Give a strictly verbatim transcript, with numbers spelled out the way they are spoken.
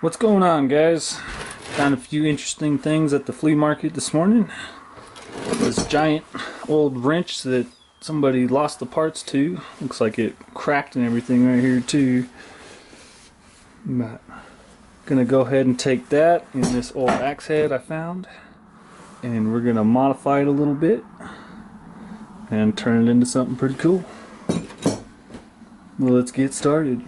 What's going on, guys? Found a few interesting things at the flea market this morning. This giant old wrench that somebody lost the parts to. Looks like it cracked and everything right here too. But gonna go ahead and take that and this old axe head I found, and we're gonna modify it a little bit and turn it into something pretty cool. Well, let's get started.